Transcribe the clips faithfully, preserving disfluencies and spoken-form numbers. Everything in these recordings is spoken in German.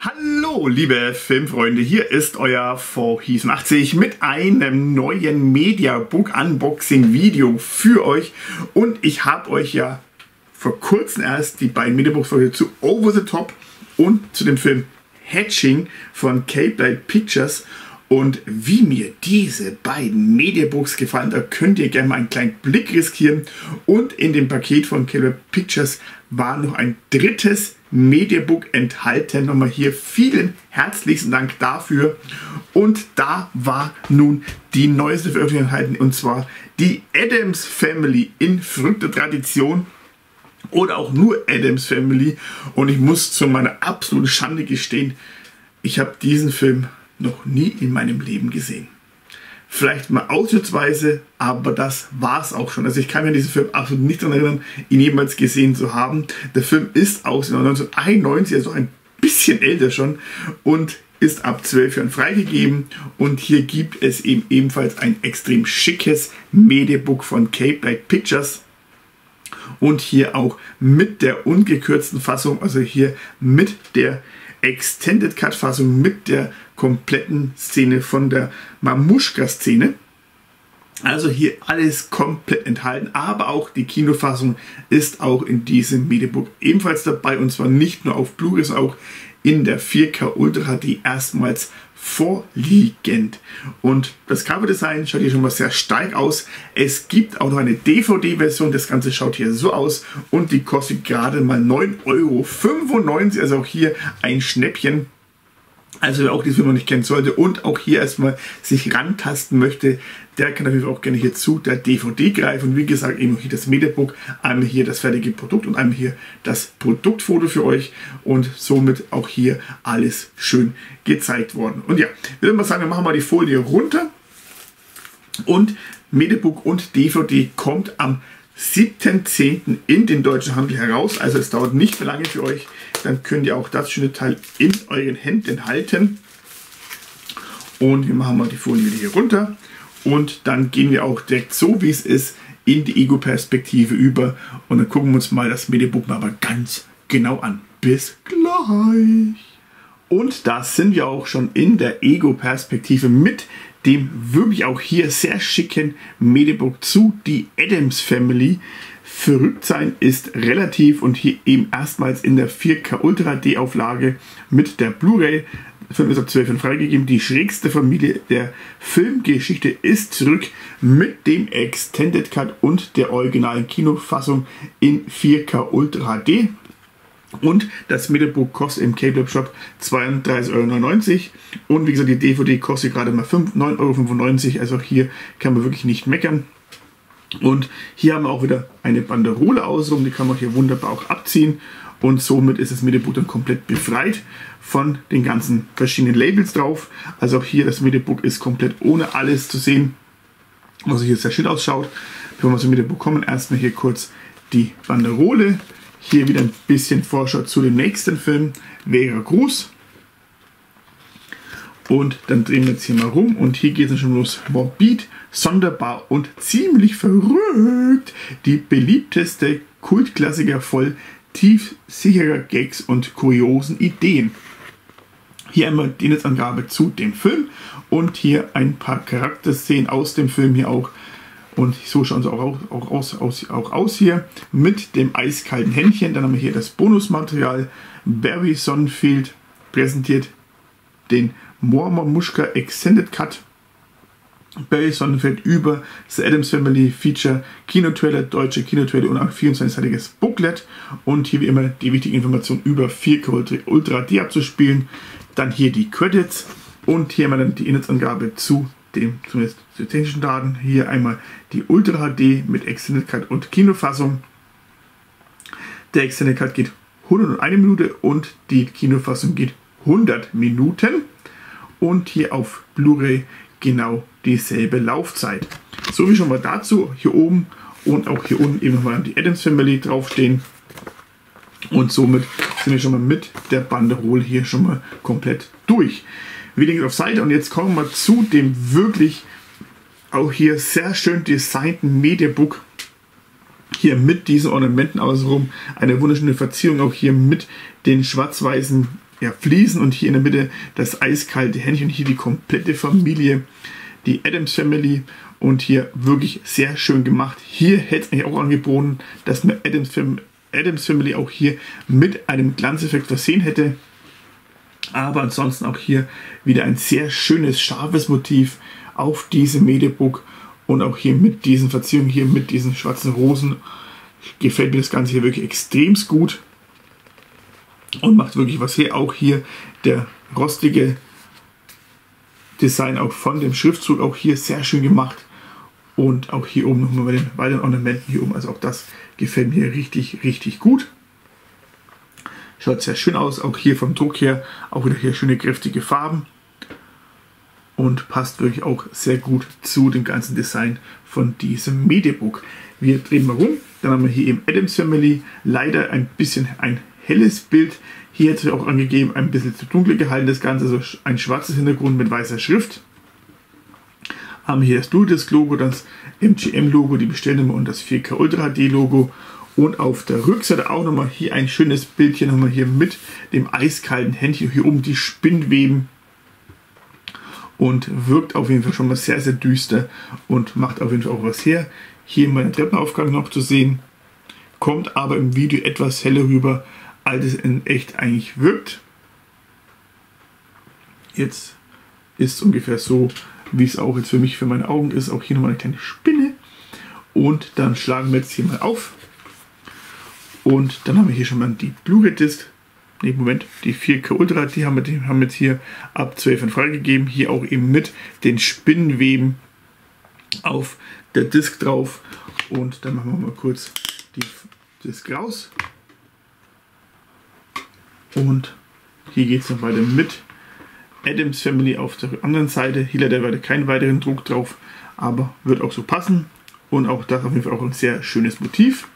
Hallo liebe Filmfreunde, hier ist euer Vorhees achtundachtzig mit einem neuen Mediabook Unboxing Video für euch, und ich habe euch ja vor kurzem erst die beiden Mediabooks zu Over the Top und zu dem Film Hatching von Capelight Pictures, und wie mir diese beiden Mediabooks gefallen, da könnt ihr gerne mal einen kleinen Blick riskieren. Und in dem Paket von Capelight Pictures war noch ein drittes Mediabook enthalten. Nochmal hier vielen herzlichen Dank dafür. Und da war nun die neueste Veröffentlichung enthalten, und zwar die Addams Family in verrückter Tradition oder auch nur Addams Family. Und ich muss zu meiner absoluten Schande gestehen, ich habe diesen Film noch nie in meinem Leben gesehen. Vielleicht mal ausnahmsweise, aber das war es auch schon. Also ich kann mir diesen Film absolut nicht daran erinnern, ihn jemals gesehen zu haben. Der Film ist aus neunzehnhunderteinundneunzig, also ein bisschen älter schon, und ist ab zwölf Jahren freigegeben. Und hier gibt es eben ebenfalls ein extrem schickes Mediabook von Capelight Pictures. Und hier auch mit der ungekürzten Fassung, also hier mit der Extended Cut Fassung, mit der kompletten Szene von der Mamuschka-Szene. Also hier alles komplett enthalten, aber auch die Kinofassung ist auch in diesem Mediabook ebenfalls dabei, und zwar nicht nur auf Blu-ray, sondern auch in der vier K Ultra, die erstmals vorliegend. Und das Coverdesign schaut hier schon mal sehr stark aus. Es gibt auch noch eine D V D-Version, das Ganze schaut hier so aus, und die kostet gerade mal neun Euro fünfundneunzig, also auch hier ein Schnäppchen. Also wer auch diesen Film noch nicht kennen sollte und auch hier erstmal sich rantasten möchte, der kann natürlich auch gerne hier zu der D V D greifen. Und wie gesagt, eben hier das Mediabook, einmal hier das fertige Produkt und einmal hier das Produktfoto für euch, und somit auch hier alles schön gezeigt worden. Und ja, ich würde mal sagen, wir machen mal die Folie runter, und Mediabook und D V D kommt am siebten zehnten in den deutschen Handel heraus, also es dauert nicht mehr lange für euch. Dann könnt ihr auch das schöne Teil in euren Händen halten. Und wir machen mal die Folie hier runter, und dann gehen wir auch direkt so, wie es ist, in die Ego-Perspektive über, und dann gucken wir uns mal das Mediabook mal ganz genau an. Bis gleich! Und da sind wir auch schon in der Ego-Perspektive mit dem wirklich auch hier sehr schicken Mediabook zu die Addams Family. Verrückt sein ist relativ, und hier eben erstmals in der vier K Ultra D Auflage mit der Blu-ray. Der Film ist ab zwölf Jahren freigegeben. Die schrägste Familie der Filmgeschichte ist zurück mit dem Extended Cut und der originalen Kinofassung in vier K Ultra H D. Und das Mediabook kostet im Capelight Shop zweiunddreißig Euro neunundneunzig, und wie gesagt, die D V D kostet gerade mal neun Euro fünfundneunzig, also auch hier kann man wirklich nicht meckern. Und hier haben wir auch wieder eine Banderole außenrum, die kann man hier wunderbar auch abziehen, und somit ist das Mediabook dann komplett befreit von den ganzen verschiedenen Labels drauf. Also auch hier das Mediabook ist komplett ohne alles zu sehen, was hier sehr schön ausschaut. Bevor wir zum Mediabook kommen, erstmal hier kurz die Banderole. Hier wieder ein bisschen Vorschau zu dem nächsten Film, Vera Cruz. Und dann drehen wir jetzt hier mal rum, und hier geht es schon los. Morbid, sonderbar und ziemlich verrückt. Die beliebteste Kultklassiker voll tiefsicherer Gags und kuriosen Ideen. Hier einmal die Netzangabe zu dem Film und hier ein paar Charakterszenen aus dem Film hier auch. Und so schauen sie auch, auch, auch, aus, aus, auch aus hier mit dem eiskalten Händchen. Dann haben wir hier das Bonusmaterial. Barry Sonnenfeld präsentiert den Mamuschka Extended Cut. Barry Sonnenfeld über The Addams Family Feature, Kinotrailer, deutsche Kinotrailer und ein vierundzwanzigseitiges Booklet. Und hier wie immer die wichtigen Informationen über vier K Ultra D abzuspielen. Dann hier die Credits und hier haben wir dann die Inhaltsangabe zu dem, zumindest zu technischen Daten. Hier einmal die Ultra H D mit Extended Cut und Kinofassung. Der Extended Cut geht hundertundeine Minute und die Kinofassung geht hundert Minuten. Und hier auf Blu-ray genau dieselbe Laufzeit. So wie schon mal dazu hier oben, und auch hier unten eben nochmal die Addams Family draufstehen. Und somit sind wir schon mal mit der Banderole hier schon mal komplett durch. Wieder auf Seite, und jetzt kommen wir zu dem wirklich auch hier sehr schön designten Mediabook. Hier mit diesen Ornamenten außenrum, eine wunderschöne Verzierung auch hier mit den schwarz-weißen ja, Fliesen und hier in der Mitte das eiskalte Händchen und hier die komplette Familie, die Addams Family, und hier wirklich sehr schön gemacht. Hier hätte es eigentlich auch angeboten, dass man Addams Family, Addams Family auch hier mit einem Glanzeffekt versehen hätte. Aber ansonsten auch hier wieder ein sehr schönes, scharfes Motiv auf diese Mediabook. Und auch hier mit diesen Verzierungen, hier mit diesen schwarzen Rosen, gefällt mir das Ganze hier wirklich extrem gut. Und macht wirklich was her. Auch hier der rostige Design auch von dem Schriftzug, auch hier sehr schön gemacht. Und auch hier oben nochmal bei den weiteren Ornamenten hier oben. Also auch das gefällt mir richtig, richtig gut. Schaut sehr schön aus, auch hier vom Druck her, auch wieder hier schöne kräftige Farben. Und passt wirklich auch sehr gut zu dem ganzen Design von diesem Mediabook. Wir drehen mal rum, dann haben wir hier eben Addams Family, leider ein bisschen ein helles Bild. Hier hätte ich auch angegeben, ein bisschen zu dunkel gehalten das Ganze, also ein schwarzes Hintergrund mit weißer Schrift. Haben hier das Duodesk-Logo, das M G M-Logo, die Bestellnummer und das vier K Ultra H D-Logo. Und auf der Rückseite auch nochmal hier ein schönes Bildchen, nochmal hier mit dem eiskalten Händchen, hier oben die Spinnweben. Und wirkt auf jeden Fall schon mal sehr, sehr düster und macht auf jeden Fall auch was her. Hier mal den Treppenaufgang noch zu sehen, kommt aber im Video etwas heller rüber, als es in echt eigentlich wirkt. Jetzt ist es ungefähr so, wie es auch jetzt für mich, für meine Augen ist. Auch hier nochmal eine kleine Spinne. Und dann schlagen wir jetzt hier mal auf. Und dann haben wir hier schon mal die Blu-ray-Disc. Ne, Moment, die vier K Ultra, die haben wir, die haben wir jetzt hier ab zwölf freigegeben. Hier auch eben mit den Spinnenweben auf der Disc drauf. Und dann machen wir mal kurz die Disc raus. Und hier geht es noch weiter mit Addams Family auf der anderen Seite. Hier leider weiter keinen weiteren Druck drauf, aber wird auch so passen. Und auch da haben wir auch ein sehr schönes Motiv.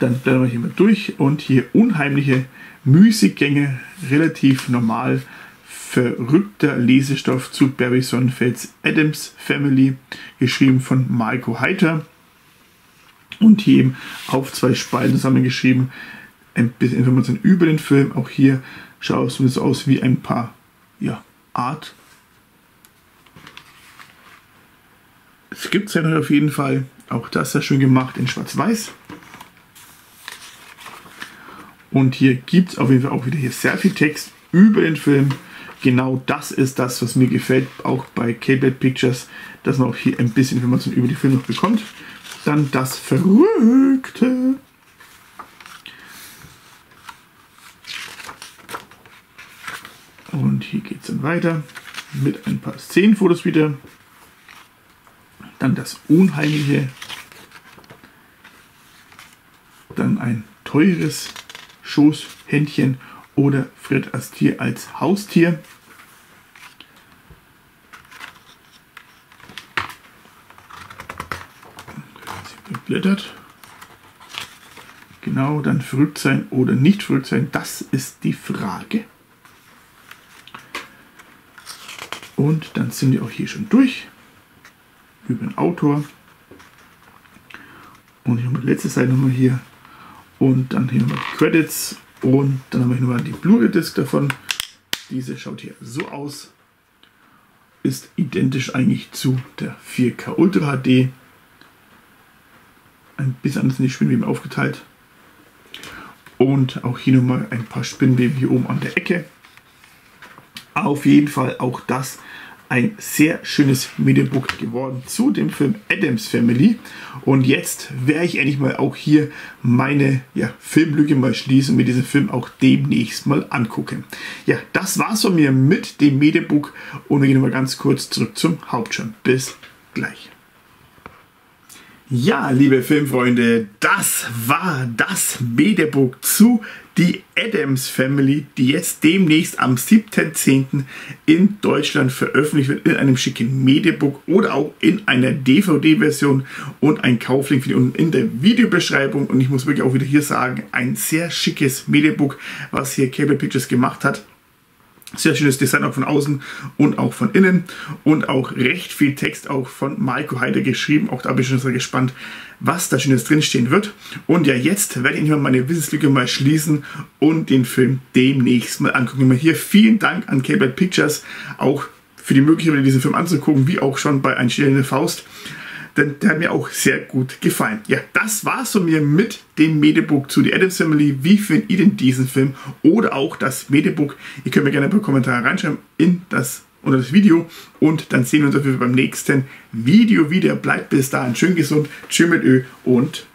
Dann bleiben wir hier mal durch und hier unheimliche Müßiggänge, relativ normal, verrückter Lesestoff zu Barry Sonnenfelds Addams Family, geschrieben von Michael Heiter. Und hier eben auf zwei Spalten zusammengeschrieben, ein bisschen Informationen über den Film. Auch hier schaut es zumindest aus wie ein paar, ja, Art. Es gibt es ja noch auf jeden Fall, auch das sehr schön gemacht in schwarz-weiß. Und hier gibt es auf jeden Fall auch wieder hier sehr viel Text über den Film. Genau das ist das, was mir gefällt, auch bei Capelight Pictures, dass man auch hier ein bisschen Informationen über den Film noch bekommt. Dann das Verrückte. Und hier geht es dann weiter mit ein paar Szenenfotos wieder. Dann das Unheimliche. Dann ein teures Schoßhändchen oder Fred Astaire als Haustier. Blättert. Genau, dann verrückt sein oder nicht verrückt sein, das ist die Frage. Und dann sind wir auch hier schon durch über den Autor. Und ich habe die letzte Seite nochmal hier. Und dann hier nochmal die Credits und dann haben wir hier nochmal die Blu-ray-Disc davon. Diese schaut hier so aus, ist identisch eigentlich zu der vier K Ultra H D. Ein bisschen anders in die Spinnweben aufgeteilt. Und auch hier nochmal ein paar Spinnweben hier oben an der Ecke. Auf jeden Fall auch das ein sehr schönes Mediabook geworden zu dem Film Addams Family. Und jetzt werde ich endlich mal auch hier meine, ja, Filmlücke mal schließen und mir diesen Film auch demnächst mal angucken. Ja, das war's von mir mit dem Mediabook und wir gehen mal ganz kurz zurück zum Hauptschirm. Bis gleich. Ja, liebe Filmfreunde, das war das Mediabook zu Die Addams Family, die jetzt demnächst am siebten zehnten in Deutschland veröffentlicht wird, in einem schicken Mediabook oder auch in einer D V D-Version, und ein Kauflink findet ihr unten in der Videobeschreibung. Und ich muss wirklich auch wieder hier sagen, ein sehr schickes Mediabook, was hier Capelight Pictures gemacht hat. Sehr schönes Design auch von außen und auch von innen und auch recht viel Text auch von Michael Heide geschrieben. Auch da bin ich schon sehr gespannt, was da Schönes drinstehen wird. Und ja, jetzt werde ich mal meine Wissenslücke mal schließen und den Film demnächst mal angucken. Mal hier vielen Dank an Capelight Pictures auch für die Möglichkeit, diesen Film anzugucken, wie auch schon bei Einstellende Faust. Denn der hat mir auch sehr gut gefallen. Ja, das war's von mir mit dem Medibook zu The Addams Family. Wie findet ihr denn diesen Film oder auch das Medibook? Ihr könnt mir gerne ein paar Kommentare reinschreiben in das, unter das Video. Und dann sehen wir uns auf jeden Fall beim nächsten Video wieder. Bleibt bis dahin schön gesund, tschüss mit Ö und